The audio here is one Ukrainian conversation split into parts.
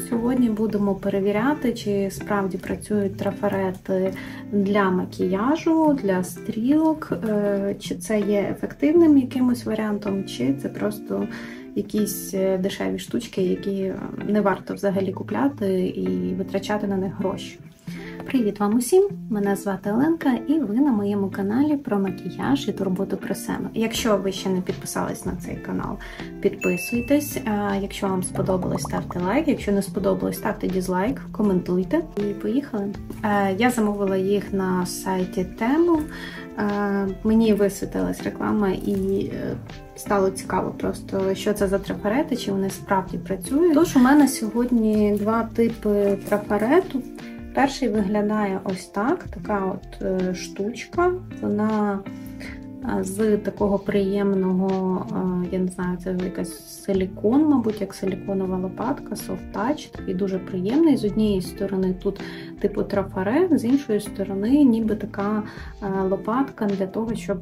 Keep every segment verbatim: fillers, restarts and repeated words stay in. Сьогодні будемо перевіряти, чи справді працюють трафарети для макіяжу, для стрілок, чи це є ефективним якимось варіантом, чи це просто якісь дешеві штучки, які не варто взагалі купляти і витрачати на них гроші. Привіт вам усім! Мене звати Оленка і ви на моєму каналі про макіяж і турботу про себе. Якщо ви ще не підписались на цей канал, підписуйтесь. Якщо вам сподобалось, ставте лайк. Якщо не сподобалось, ставте дізлайк, коментуйте. І поїхали! Я замовила їх на сайті Temu. Мені висвітилась реклама і стало цікаво просто, що це за трафарети, чи вони справді працюють. Тож у мене сьогодні два типи трафарету. Перший виглядає ось так, така от штучка, вона з такого приємного, я не знаю, це якась силікон, мабуть, як силіконова лопатка, soft touch, такий дуже приємний. З однієї сторони тут типу трафарет, з іншої сторони ніби така лопатка для того, щоб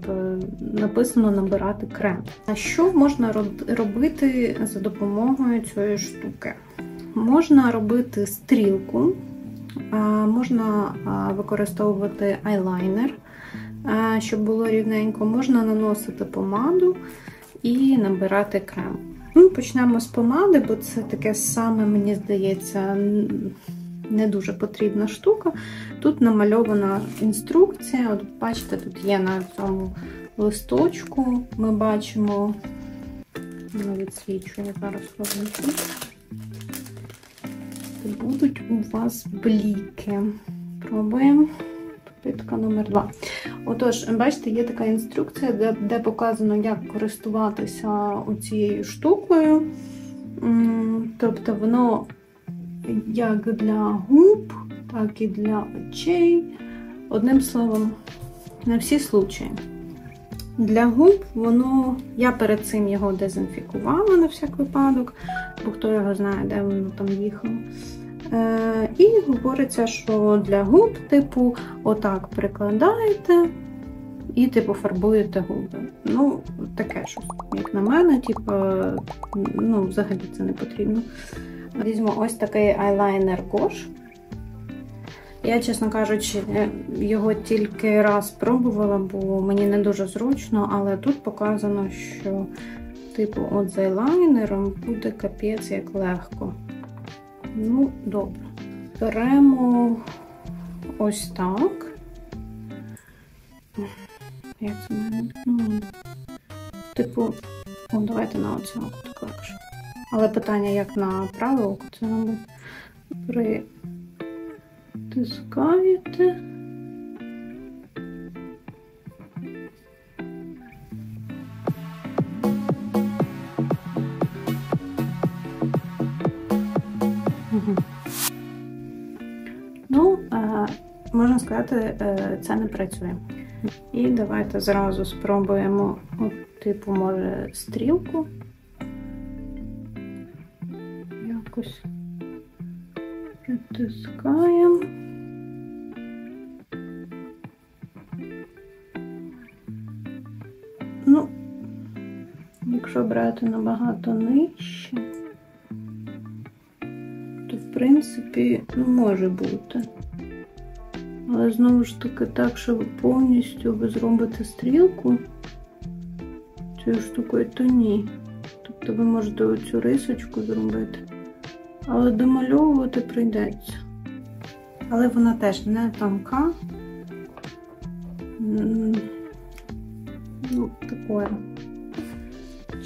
написано набирати крем. А що можна робити за допомогою цієї штуки? Можна робити стрілку. Можна використовувати айлайнер, щоб було рівненько, можна наносити помаду і набирати крем. Ну, почнемо з помади, бо це таке саме, мені здається, не дуже потрібна штука. Тут намальована інструкція, от бачите, тут є на цьому листочку, ми бачимо, воно відсвічує, зараз повернуся. Будуть у вас бліки. Пробуємо. Попитка номер два. Отож, бачите, є така інструкція, де, де показано, як користуватися цією штукою. Тобто воно як для губ, так і для очей. Одним словом, на всі случаї. Для губ воно, я перед цим його дезінфікувала на всяк випадок, бо хто його знає, де воно там їхало. Е, і говориться, що для губ, типу, отак прикладаєте і, типу, фарбуєте губи. Ну, таке щось, як на мене, типу, ну, взагалі це не потрібно. Візьму ось такий айлайнер-кош. Я, чесно кажучи, його тільки раз пробувала, бо мені не дуже зручно, але тут показано, що типу от з айлайнером буде капець як легко. Ну, добре. Беремо ось так. Як це в мене? Ну, типу, о, давайте на оце око так легше. Але питання, як на праве око це робити. При... Тискаєте. Угу. Ну, можна сказати, це не працює. І давайте зразу спробуємо, от, типу, може, стрілку. Якось притискаємо. Ну, якщо брати набагато нижче, то в принципі, ну, може бути. Але знову ж таки так, щоб повністю ви зробите стрілку цією штукою, то ні. Тобто ви можете оцю рисочку зробити, але домальовувати прийдеться. Але вона теж не тонка. Ну, такое,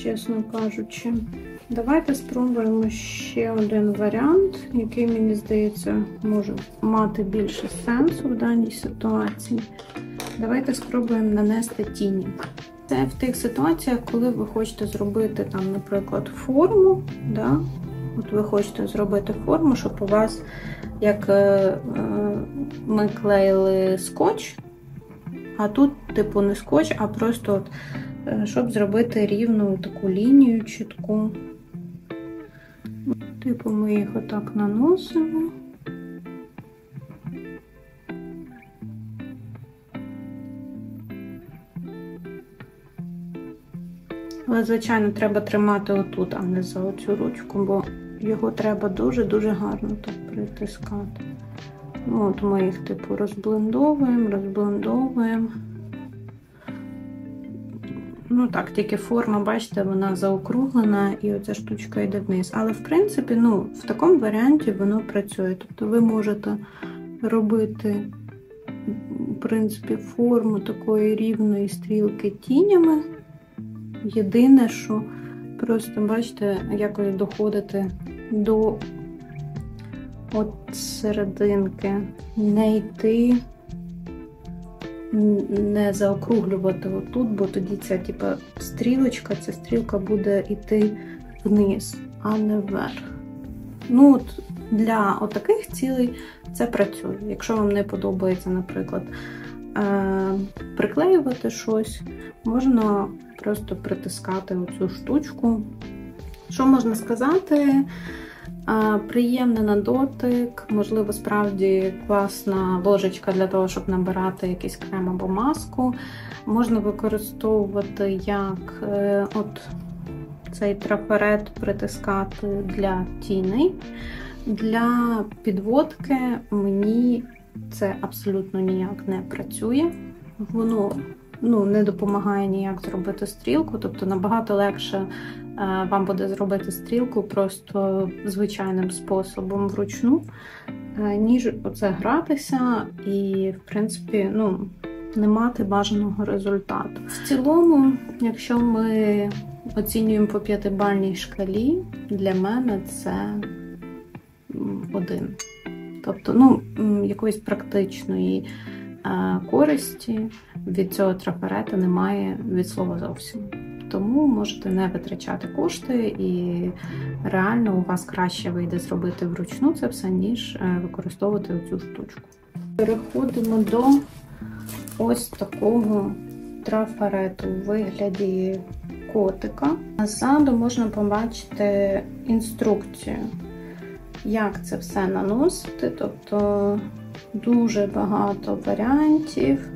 чесно кажучи. Давайте спробуємо ще один варіант, який, мені здається, може мати більше сенсу в даній ситуації. Давайте спробуємо нанести тіні. Це в тих ситуаціях, коли ви хочете зробити, там, наприклад, форму, да? От ви хочете зробити форму, щоб у вас, як е, е, ми клеїли скотч, а тут, типу, не скотч, а просто, от, щоб зробити рівну таку лінію чітку. Типу, ми їх отак наносимо. Але, звичайно, треба тримати отут, а не за оцю ручку, бо його треба дуже-дуже гарно так притискати. Ну, от ми їх типу розблендовуємо, розблендовуємо. Ну так, тільки форма, бачите, вона заокруглена і оця штучка йде вниз. Але, в принципі, ну, в такому варіанті воно працює. Тобто ви можете робити, в принципі, форму такої рівної стрілки тінями. Єдине, що просто, бачите, якось доходити до от серединки, не йти, не заокруглювати отут, бо тоді ця типу, стрілочка, ця стрілка буде йти вниз, а не вверх. Ну от для отаких цілей це працює. Якщо вам не подобається, наприклад, приклеювати щось, можна просто притискати оцю штучку. Що можна сказати? Приємна на дотик, можливо, справді класна ложечка для того, щоб набирати якийсь крем або маску. Можна використовувати як от цей трафарет, притискати для тіней. Для підводки мені це абсолютно ніяк не працює. Воно ну, не допомагає ніяк зробити стрілку, тобто набагато легше вам буде зробити стрілку просто звичайним способом вручну, ніж оце гратися і, в принципі, ну, не мати бажаного результату. В цілому, якщо ми оцінюємо по п'ятибальній шкалі, для мене це один. Тобто, ну, якоїсь практичної користі від цього трафарета немає від слова зовсім. Тому можете не витрачати кошти і реально у вас краще вийде зробити вручну це все, ніж використовувати цю штучку. Переходимо до ось такого трафарету у вигляді котика. Ззаду можна побачити інструкцію, як це все наносити, тобто дуже багато варіантів,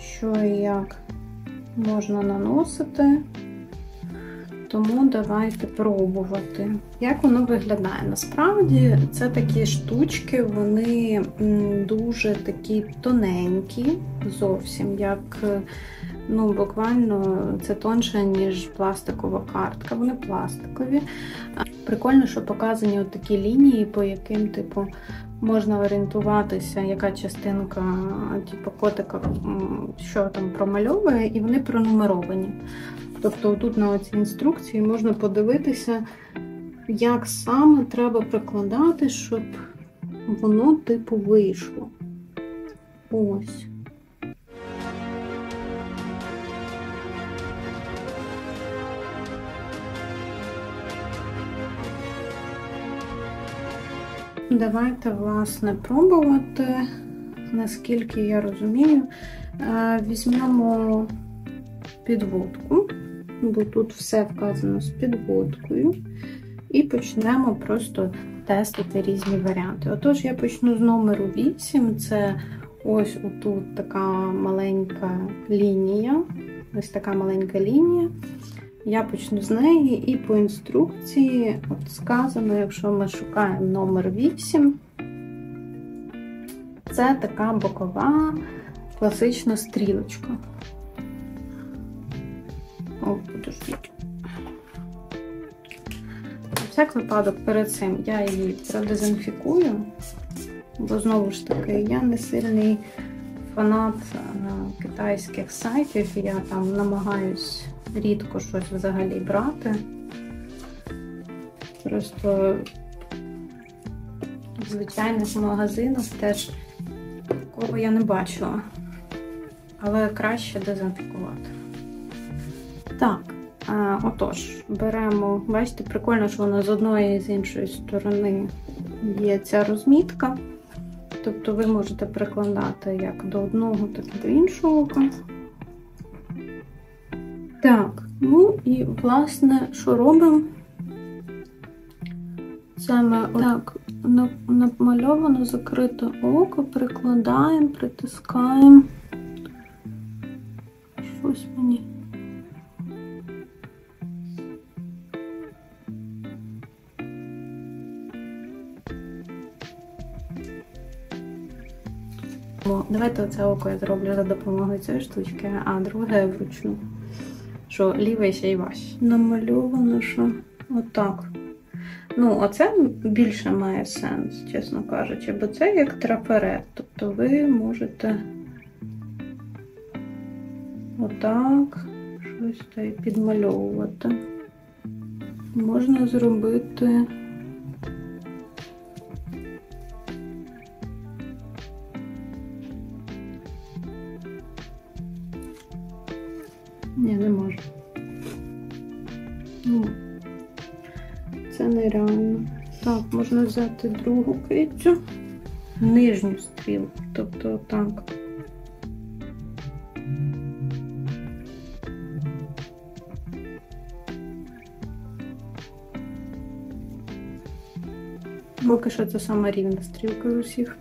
що і як можна наносити, тому давайте пробувати. Як воно виглядає? Насправді це такі штучки, вони дуже такі тоненькі зовсім, як ну, буквально це тонше, ніж пластикова картка, вони пластикові. Прикольно, що показані от такі лінії, по яким типу можна орієнтуватися, яка частинка типу, котика, що там промальовує, і вони пронумеровані. Тобто тут на цій інструкції можна подивитися, як саме треба прикладати, щоб воно типу вийшло. Ось. Давайте, власне, пробувати, наскільки я розумію. Візьмемо підводку, бо тут все вказано з підводкою, і почнемо просто тестити різні варіанти. Отож, я почну з номеру вісім, це ось отут така маленька лінія, ось така маленька лінія. Я почну з неї, і по інструкції от сказано, якщо ми шукаємо номер вісім, це така бокова класична стрілочка. О, подождіть. На всяк випадок перед цим я її продезінфікую, бо знову ж таки я не сильний фанат китайських сайтів, я там намагаюсь рідко щось взагалі брати. Просто в звичайних магазинах теж такого я не бачила. Але краще дезінфікувати. Так, отож, беремо, бачите, прикольно, що воно з одної і з іншої сторони є ця розмітка. Тобто ви можете прикладати як до одного, так і до іншого ока. Так, ну і, власне, що робимо? Саме так, намальовано, закрите око, прикладаємо, притискаємо. Щось мені. Давайте оце око я зроблю за допомогою цієї штучки, а друге вручну. Що ліве ще й ваше. Намальовано, що отак. Ну, оце більше має сенс, чесно кажучи, бо це як трафарет. Тобто ви можете отак щось та й підмальовувати. Можна зробити Ні, не можу. Ну, це нереально. Так, можна взяти другу кицю, нижню стрілку, тобто так. Поки що це сама рівна стрілка з усіх.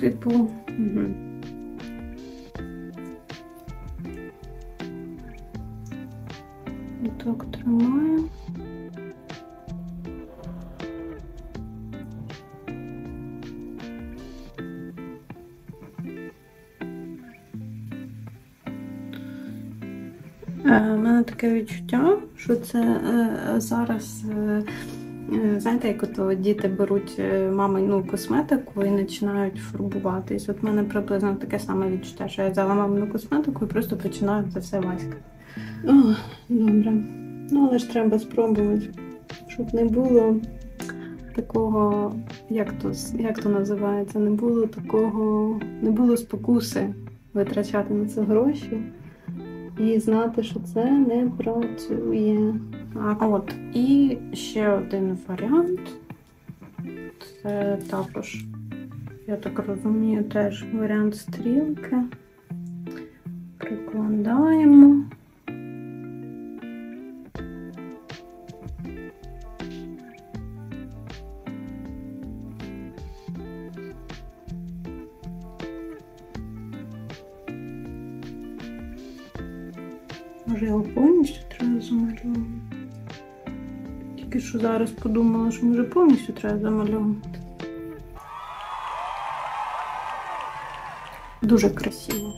Типу. Угу. Так, тримаю. У мене таке відчуття, що це зараз, знаєте, як от діти беруть мамину косметику і починають фарбуватись. От в мене приблизно таке саме відчуття, що я взяла мамину косметику і просто починаю це все васькати. О, добре. Ну, але ж треба спробувати, щоб не було такого, як то, як то називається, не було такого, не було спокуси витрачати на це гроші і знати, що це не працює. А от, і ще один варіант, це також, я так розумію, теж варіант стрілки. Прикладаємо. Може, його повністю треба замальовувати? Тільки що зараз подумала, що може повністю треба замальовувати. Дуже красиво.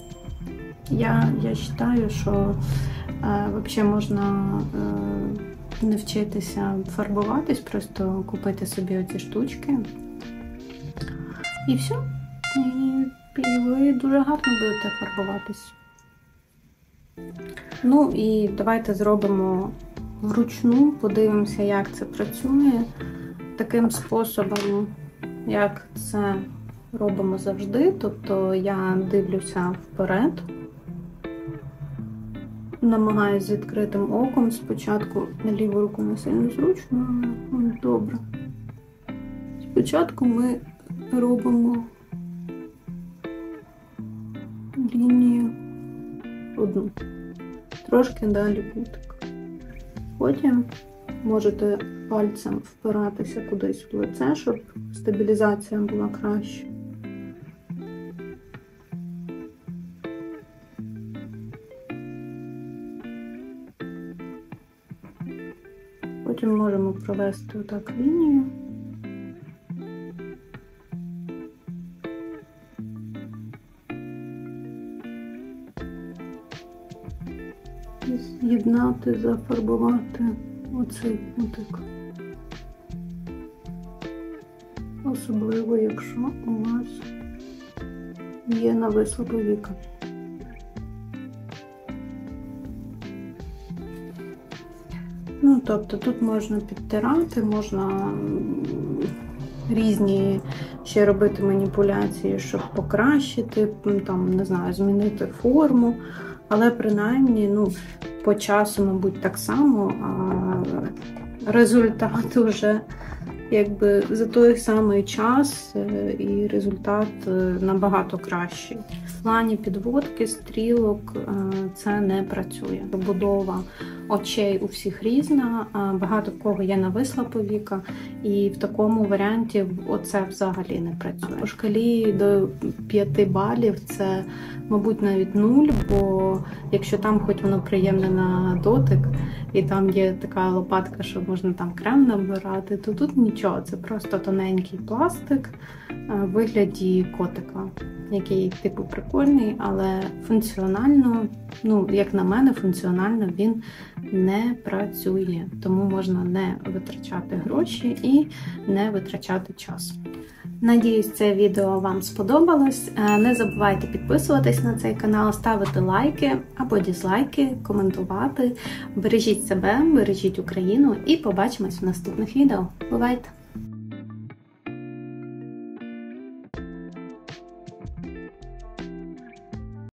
Я, я вважаю, що е, взагалі можна е, навчитися фарбуватись, просто купити собі оці штучки. І все. І, і ви дуже гарно будете фарбуватись. Ну і давайте зробимо вручну, подивимося, як це працює. Таким способом, як це робимо завжди, тобто я дивлюся вперед, намагаюся з відкритим оком, спочатку ліву руку не сильно зручно, але добре. Спочатку ми робимо лінію одну. Трошки далі кутик. Потім можете пальцем впиратися кудись в лице, щоб стабілізація була краще. Потім можемо провести отак лінію. З'єднати, зафарбувати оцей кутик. Особливо, якщо у вас є нависла повіка. Ну, тобто тут можна підтирати, можна різні ще робити маніпуляції, щоб покращити, там, не знаю, змінити форму. Але принаймні, ну, по часу, мабуть, так само, а результат уже, якби, за той самий час, і результат набагато кращий. В плані підводки, стрілок це не працює. Побудова очей у всіх різна, багато в кого є нависла повіка, і в такому варіанті оце взагалі не працює. По шкалі до п'яти балів це, мабуть, навіть нуль, бо якщо там хоч воно приємне на дотик, і там є така лопатка, що можна там крем набирати, то тут нічого, це просто тоненький пластик, вигляді котика, який типу прикольний, але функціонально, ну, як на мене, функціонально він не працює. Тому можна не витрачати гроші і не витрачати час. Надіюсь, це відео вам сподобалось. Не забувайте підписуватись на цей канал, ставити лайки або дізлайки, коментувати. Бережіть себе, бережіть Україну і побачимось в наступних відео. Бувайте!